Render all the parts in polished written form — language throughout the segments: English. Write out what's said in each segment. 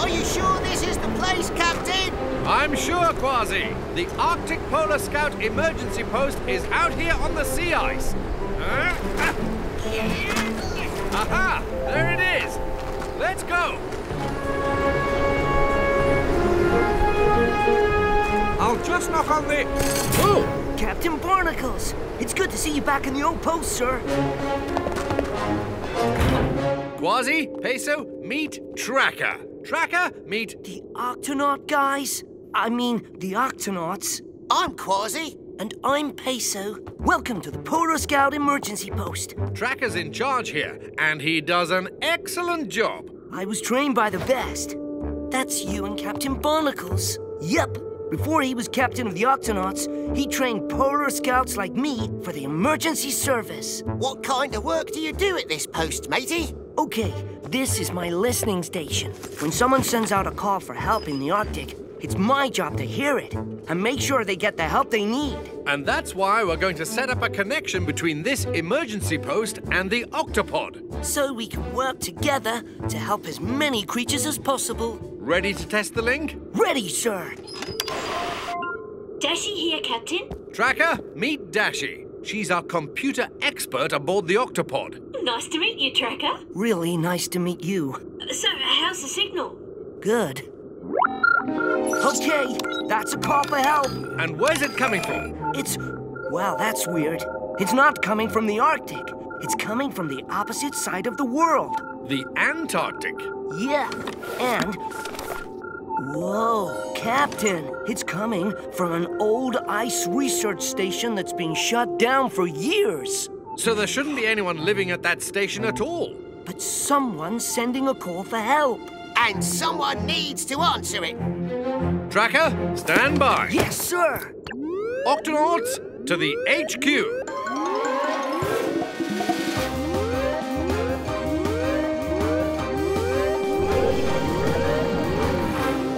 Are you sure this is the place, Captain? I'm sure, Kwazii. The Arctic Polar Scout emergency post is out here on the sea ice. Aha! There it is! Let's go! I'll just knock on the... Oh! Captain Barnacles! It's good to see you back in the old post, sir. Kwazii, Peso, meet Tracker. Tracker, meet... The Octonaut guys. I mean, the Octonauts. I'm Kwazii. And I'm Peso. Welcome to the Polar Scout Emergency Post. Tracker's in charge here, and he does an excellent job. I was trained by the best. That's you and Captain Barnacles. Yep. Before he was captain of the Octonauts, he trained Polar Scouts like me for the emergency service. What kind of work do you do at this post, matey? Okay, this is my listening station. When someone sends out a call for help in the Arctic, it's my job to hear it and make sure they get the help they need. And that's why we're going to set up a connection between this emergency post and the Octopod. So we can work together to help as many creatures as possible. Ready to test the link? Ready, sir. Dashi here, Captain. Tracker, meet Dashi. She's our computer expert aboard the Octopod. Nice to meet you, Tracker. Really nice to meet you. So, how's the signal? Good. Okay, that's a call for help. And where's it coming from? It's... well, that's weird. It's not coming from the Arctic. It's coming from the opposite side of the world. The Antarctic? Yeah, and... whoa, Captain. It's coming from an old ice research station that's been shut down for years. So there shouldn't be anyone living at that station at all. But someone's sending a call for help. And someone needs to answer it. Tracker, stand by. Yes, sir. Octonauts, to the HQ.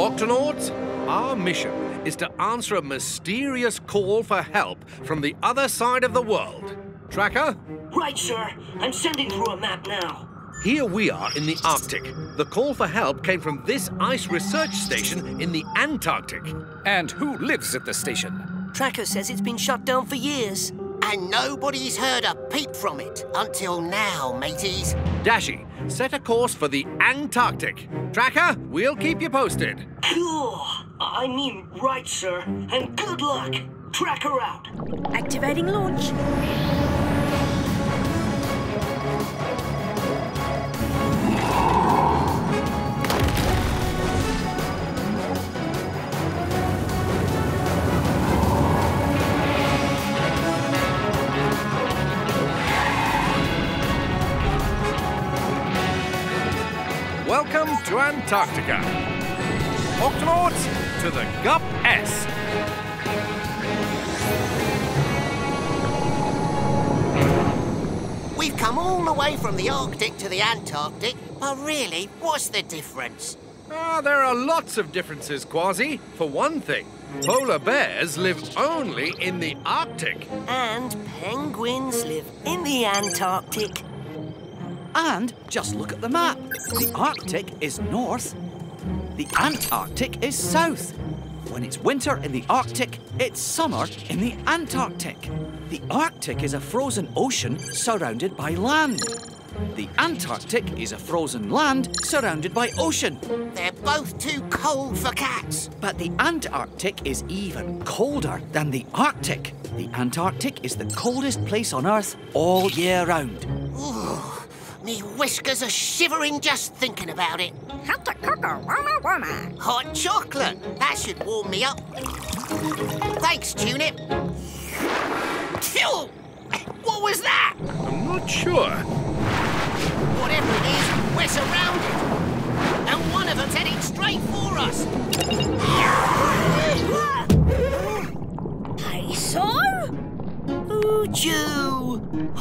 Octonauts, our mission is to answer a mysterious call for help from the other side of the world. Tracker? Right, sir. I'm sending through a map now. Here we are in the Arctic. The call for help came from this ice research station in the Antarctic. And who lives at the station? Tracker says it's been shut down for years. And nobody's heard a peep from it until now, mateys. Dashi, set a course for the Antarctic. Tracker, we'll keep you posted. Cool. I mean, right, sir. And good luck. Tracker out. Activating launch. Welcome to Antarctica. Octonauts, to the Gup-S. We've come all the way from the Arctic to the Antarctic, but really, what's the difference? There are lots of differences, Kwazii. For one thing, polar bears live only in the Arctic. And penguins live in the Antarctic. And just look at the map. The Arctic is north. The Antarctic is south. When it's winter in the Arctic, it's summer in the Antarctic. The Arctic is a frozen ocean surrounded by land. The Antarctic is a frozen land surrounded by ocean. They're both too cold for cats. But the Antarctic is even colder than the Arctic. The Antarctic is the coldest place on Earth all year round. Ooh. Me whiskers are shivering just thinking about it. Hot cocoa, warmer, warmer. Hot chocolate. That should warm me up. Thanks, Tunip. Phew! What was that? I'm not sure. Whatever it is, we're surrounded. And one of them's heading straight for us. Hey, sir? Ojo!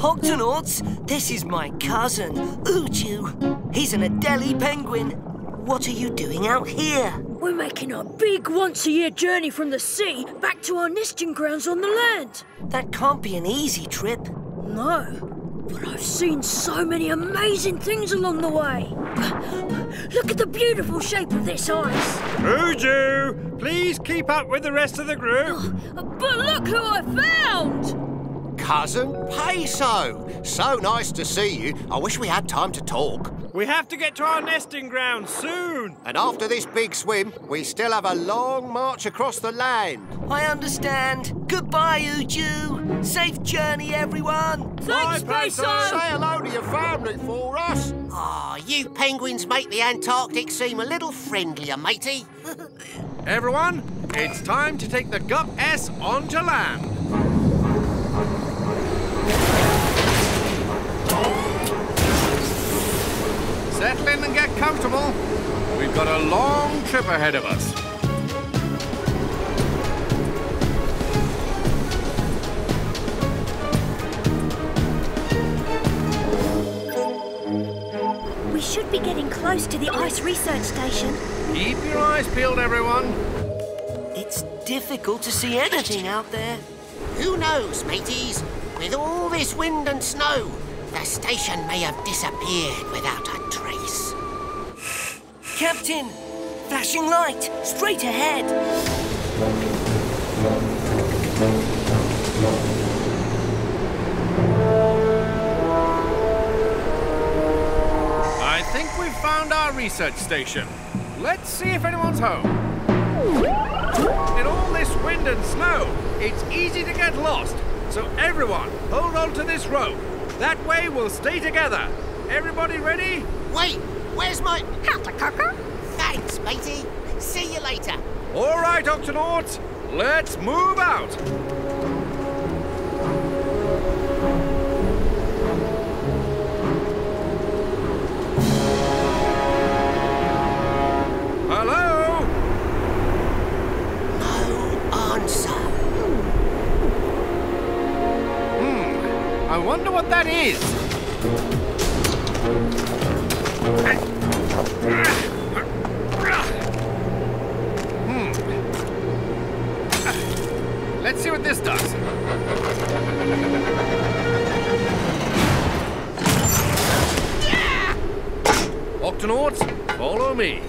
Octonauts, this is my cousin, Ojo. He's an Adelie penguin. What are you doing out here? We're making a big once-a-year journey from the sea back to our nesting grounds on the land. That can't be an easy trip. No, But I've seen so many amazing things along the way. Look at the beautiful shape of this ice. Ojo, please keep up with the rest of the group. Oh, but look who I found! Cousin Peso. So nice to see you. I wish we had time to talk. We have to get to our nesting ground soon. And after this big swim, we still have a long march across the land. I understand. Goodbye, Uju. Safe journey, everyone. Thanks, Peso. Say hello to your family for us. Ah, oh, you penguins make the Antarctic seem a little friendlier, matey. Everyone, it's time to take the Gup-S onto land. Settle in and get comfortable. We've got a long trip ahead of us. We should be getting close to the Ice Research Station. Keep your eyes peeled, everyone. It's difficult to see anything out there. Who knows, mateys? With all this wind and snow, the station may have disappeared without a trace. Captain, flashing light, straight ahead. I think we've found our research station. Let's see if anyone's home. In all this wind and snow, it's easy to get lost. So everyone, hold on to this rope. That way we'll stay together. Everybody ready? Wait, where's my... Howdy, Coco. Thanks, matey. See you later. All right, Octonauts. Let's move out. Hello? No answer. I wonder what that is. Let's see what this does. Yeah! Octonauts, follow me.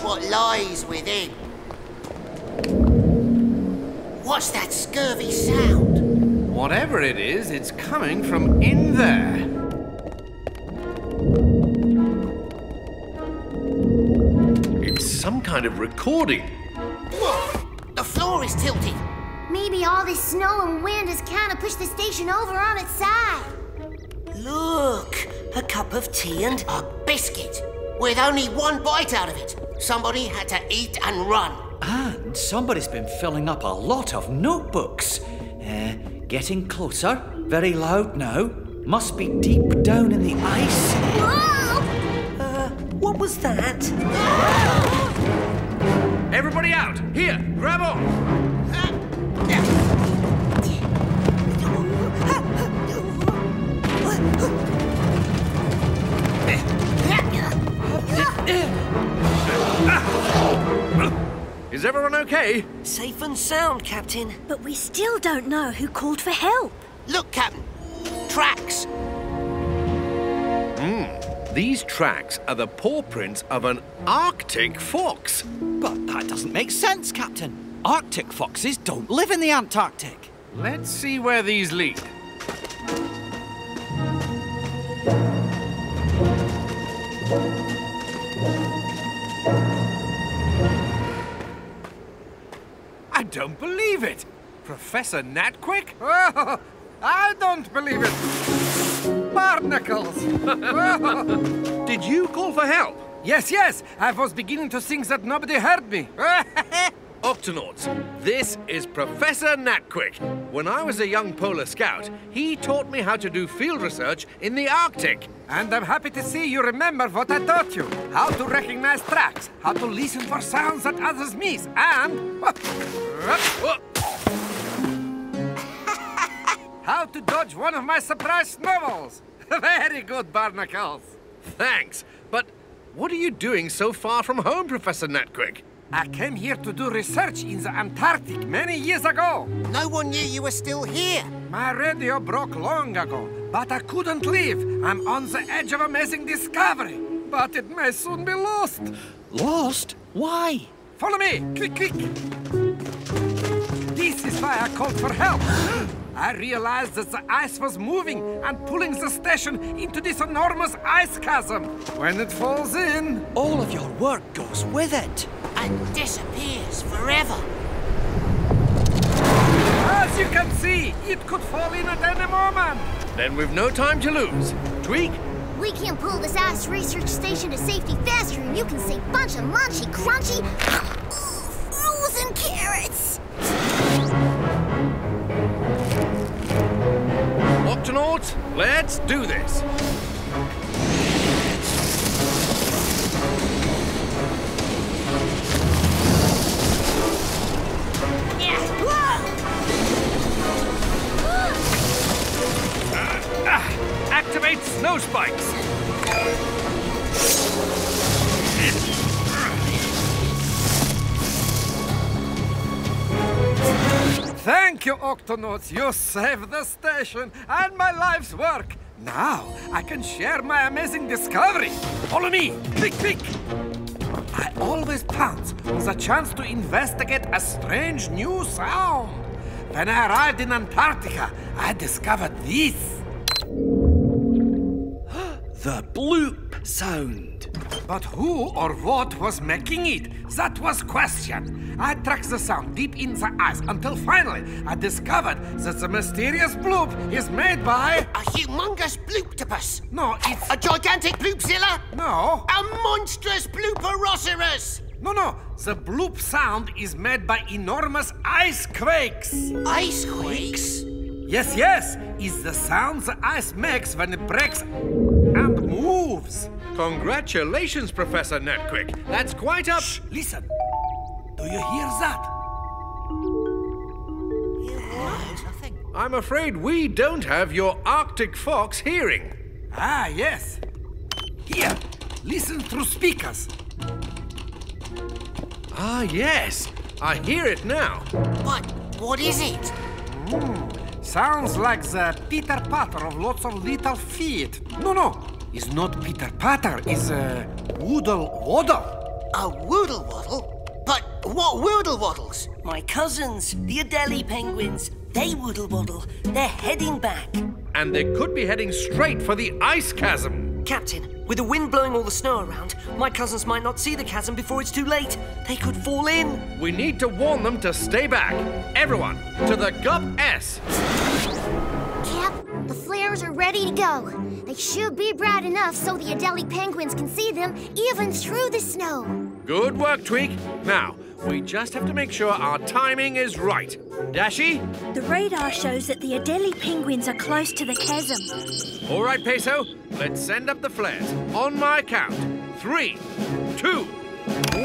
What lies within. What's that scurvy sound? Whatever it is, it's coming from in there. It's some kind of recording. Look, the floor is tilting. Maybe all this snow and wind has kind of pushed the station over on its side. Look, a cup of tea and a biscuit with only one bite out of it. Somebody had to eat and run. And somebody's been filling up a lot of notebooks. Getting closer. Very loud now. Must be deep down in the ice. Whoa! What was that? Everybody out! Here, grab on! Is everyone okay? Safe and sound, Captain. But we still don't know who called for help. Look, Captain. Tracks. These tracks are the paw prints of an Arctic fox. But that doesn't make sense, Captain. Arctic foxes don't live in the Antarctic. Let's see where these lead. I don't believe it! Professor Natquik? Oh, I don't believe it! Barnacles! Oh. Did you call for help? Yes, yes! I was beginning to think that nobody heard me. Octonauts, this is Professor Natquik. When I was a young polar scout, he taught me how to do field research in the Arctic. And I'm happy to see you remember what I taught you. How to recognize tracks, how to listen for sounds that others miss, and... how to dodge one of my surprise snowballs. Very good, Barnacles. Thanks, but what are you doing so far from home, Professor Natquik? I came here to do research in the Antarctic many years ago. No one knew you were still here. My radio broke long ago, but I couldn't leave. I'm on the edge of amazing discovery, but it may soon be lost. Lost? Why? Follow me. Click, click. This is why I called for help. I realized that the ice was moving and pulling the station into this enormous ice chasm. When it falls in... all of your work goes with it. And disappears forever. As you can see, it could fall in at any moment. Then we've no time to lose. Tweak? We can pull this ice research station to safety faster and you can say bunch of munchy, crunchy... frozen carrots! Octonauts, let's do this! Activate snow spikes! Thank you, Octonauts. You saved the station and my life's work. Now I can share my amazing discovery. Follow me. Click, click. I always pounce on the chance to investigate a strange new sound. When I arrived in Antarctica, I discovered this. The bloop sound. But who or what was making it? That was question. I tracked the sound deep in the ice until finally I discovered that the mysterious bloop is made by... a humongous blooptopus. No, it's... a gigantic bloopzilla? No. A monstrous blooperosaurus. No, no. The bloop sound is made by enormous ice quakes. Ice quakes? Yes, yes. It's the sound the ice makes when it breaks... and moves. Congratulations, Professor Natquik. That's quite a... shh, listen. Do you hear that? You heard nothing. I'm afraid we don't have your Arctic fox hearing. Ah, yes. Here, listen through speakers. Ah, yes. I hear it now. But what is it? Sounds like the pitter-patter of lots of little feet. No, no, it's not pitter-patter, it's a woodle-waddle. A woodle-waddle? But what woodle-waddles? My cousins, the Adelie penguins, they woodle-waddle. They're heading back. And they could be heading straight for the ice chasm. Captain, with the wind blowing all the snow around, my cousins might not see the chasm before it's too late. They could fall in. We need to warn them to stay back. Everyone, to the Gup-S. Cap, the flares are ready to go. They should be bright enough so the Adelie penguins can see them even through the snow. Good work, Tweak. Now, we just have to make sure our timing is right. Dashi? The radar shows that the Adelie penguins are close to the chasm. All right, Peso. Let's send up the flares. On my count. 3, 2, 1.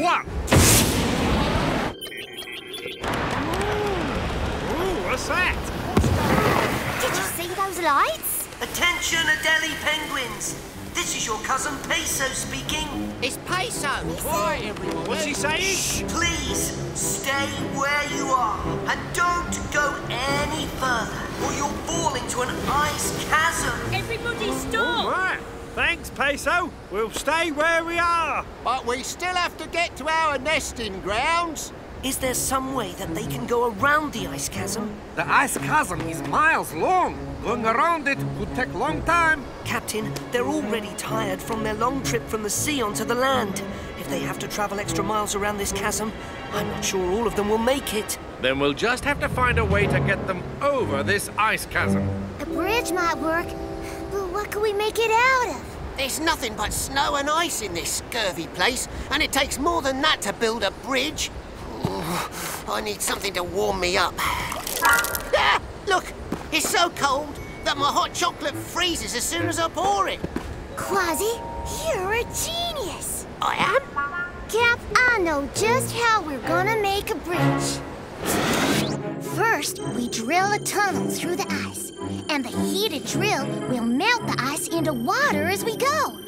Ooh, what's that? Did you see those lights? Attention, Adelie penguins! This is your cousin Peso speaking. It's Peso. Hi, everyone. What's he saying? Shh, please, stay where you are and don't go any further or you'll fall into an ice chasm. Everybody stop. All right. Thanks, Peso. We'll stay where we are. But we still have to get to our nesting grounds. Is there some way that they can go around the ice chasm? The ice chasm is miles long. Going around it would take a long time. Captain, they're already tired from their long trip from the sea onto the land. If they have to travel extra miles around this chasm, I'm not sure all of them will make it. Then we'll just have to find a way to get them over this ice chasm. A bridge might work, but what can we make it out of? There's nothing but snow and ice in this scurvy place, and it takes more than that to build a bridge. I need something to warm me up. Ah, look, it's so cold that my hot chocolate freezes as soon as I pour it. Kwazii, you're a genius. I am? Cap, I know just how we're gonna make a bridge. First, we drill a tunnel through the ice. And the heated drill will melt the ice into water as we go.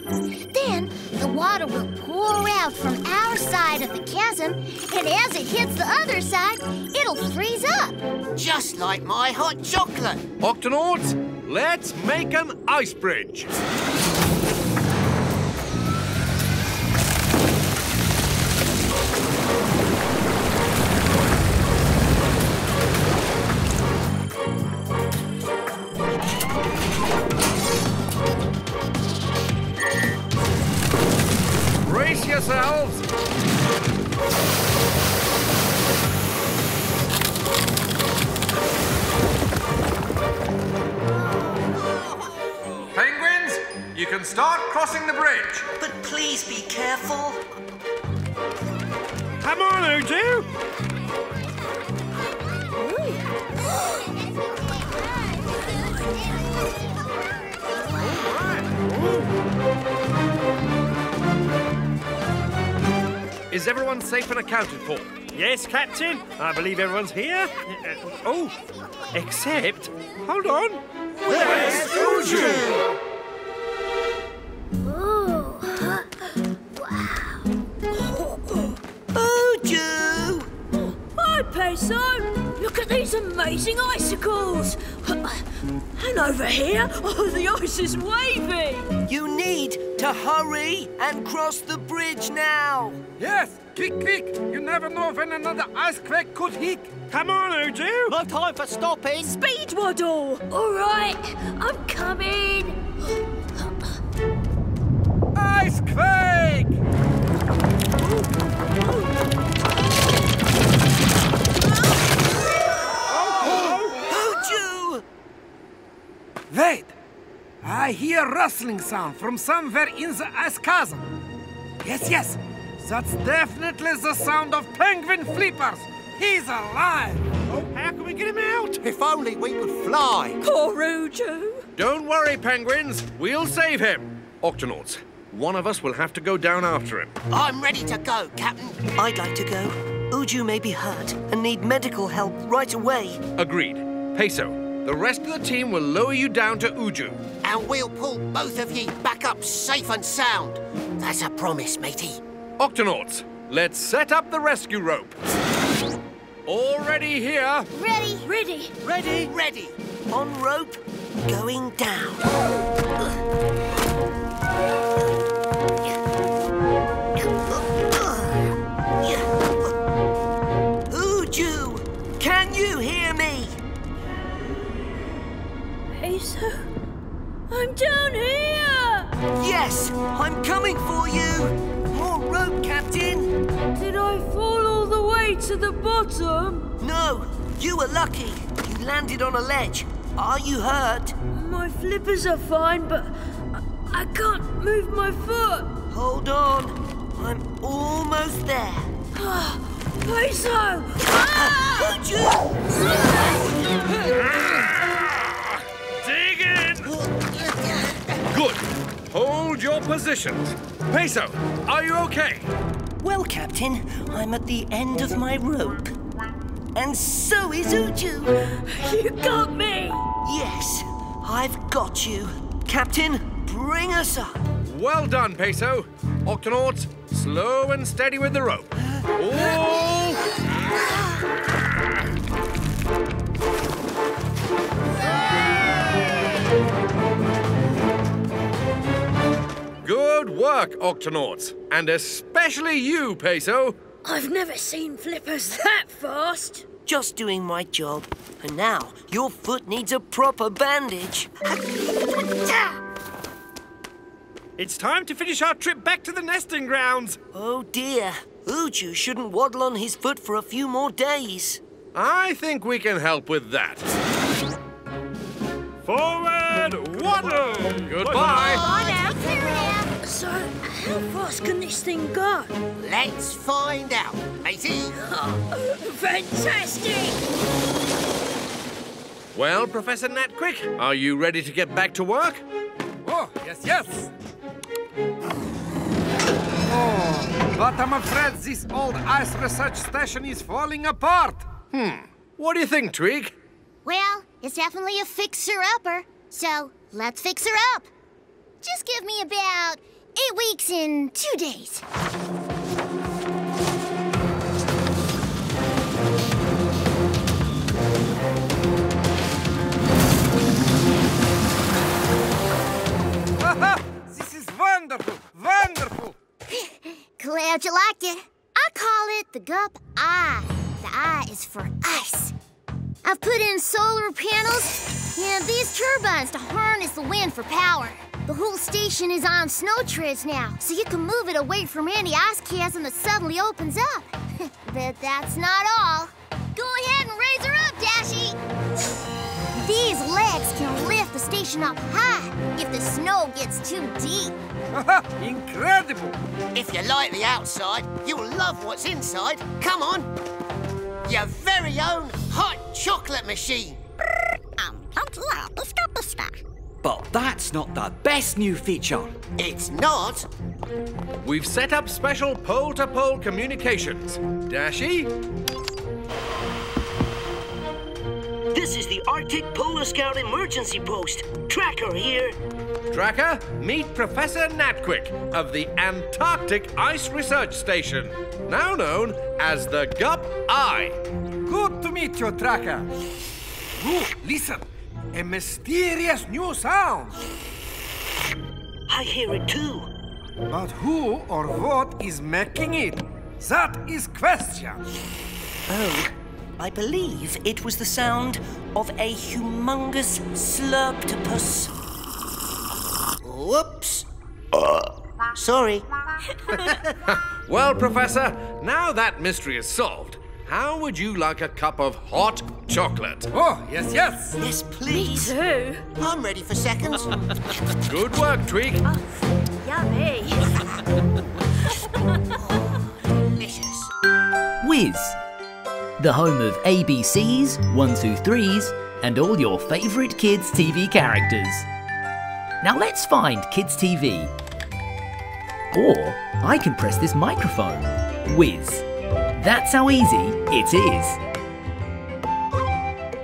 Then the water will pour out from our side of the chasm, and as it hits the other side, it'll freeze up. Just like my hot chocolate. Octonauts, let's make an ice bridge. Start crossing the bridge. But please be careful. Come on, Ojo. Is everyone safe and accounted for? Yes, Captain. I believe everyone's here. Oh, except... Hold on. Where's Ojo? Peso, look at these amazing icicles. And over here, oh, the ice is waving. You need to hurry and cross the bridge now. Yes, quick. You never know when another ice quake could hit. Come on, Ojo. No time for stopping. Speed waddle. All right, I'm coming. Ice quake. Wait! I hear a rustling sound from somewhere in the ice chasm. Yes. That's definitely the sound of penguin flippers. He's alive. Oh, how can we get him out? If only we could fly. Poor Ojo. Don't worry, penguins. We'll save him. Octonauts, one of us will have to go down after him. I'm ready to go, Captain. I'd like to go. Ojo may be hurt and need medical help right away. Agreed. Peso. The rest of the team will lower you down to Ojo. And we'll pull both of you back up safe and sound. That's a promise, matey. Octonauts, let's set up the rescue rope. All ready here. Ready. On rope, going down. Ojo, can you hear me? Peso, I'm down here! Yes, I'm coming for you! More rope, Captain! Did I fall all the way to the bottom? No, you were lucky. You landed on a ledge. Are you hurt? My flippers are fine, but I can't move my foot. Hold on. I'm almost there. Peso! Ah! Good. Hold your positions. Peso, are you okay? Well, Captain, I'm at the end of my rope. And so is Ojo. You got me! Yes, I've got you. Captain, bring us up. Well done, Peso. Octonauts, slow and steady with the rope. Good work, Octonauts, and especially you, Peso. I've never seen flippers that fast. Just doing my job, and now your foot needs a proper bandage. It's time to finish our trip back to the nesting grounds. Oh dear, Ojo shouldn't waddle on his foot for a few more days. I think we can help with that. Forward, waddle! Goodbye! So, how fast can this thing go? Let's find out, matey. Fantastic! Well, Professor Natquik, are you ready to get back to work? Oh, yes. Oh, but I'm afraid this old ice research station is falling apart. What do you think, Tweak? Well, is definitely a fixer-upper, so let's fix her up. Just give me about 8 weeks and 2 days. Aha! This is wonderful! Wonderful! Glad you liked it. I call it the Gup I. The I is for ice. I've put in solar panels and these turbines to harness the wind for power. The whole station is on snow treads now, so you can move it away from any ice chasm that suddenly opens up. But that's not all. Go ahead and raise her up, Dashi! These legs can lift the station up high if the snow gets too deep. Incredible! If you like the outside, you'll love what's inside. Come on! Your very own hot chocolate machine. But that's not the best new feature. It's not. We've set up special pole-to-pole communications. Dashi? This is the Arctic Polar Scout Emergency Post. Tracker here. Tracker, meet Professor Natquik of the Antarctic Ice Research Station, now known as the Gup I. Good to meet you, Tracker. Ooh, listen. A mysterious new sound. I hear it too. But who or what is making it? That is question. Oh, I believe it was the sound of a humongous slurptopus. Whoops. Sorry. Well, Professor, now that mystery is solved, how would you like a cup of hot chocolate? Oh, yes, yes. Yes, please. Me too. I'm ready for seconds. Good work, Tweak. Oh, yummy. Oh, delicious. Whiz. The home of ABCs, 1, 2, 3s, and all your favourite kids' TV characters. Now let's find Kids TV. Or I can press this microphone. Whiz. That's how easy it is.